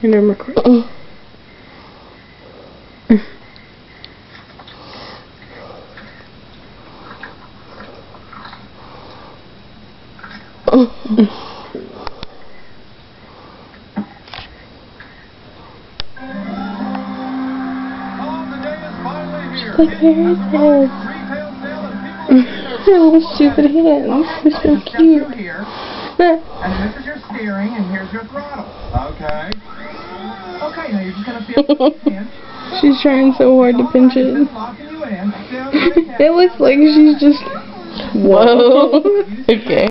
And I'm recording. Like, where is this? Oh, stupid hands. They're so cute. And this is your steering, and here's your throttle. Okay. Okay, now you're just gonna feel. She's trying so hard to pinch it. It looks like she's just. Whoa. Okay.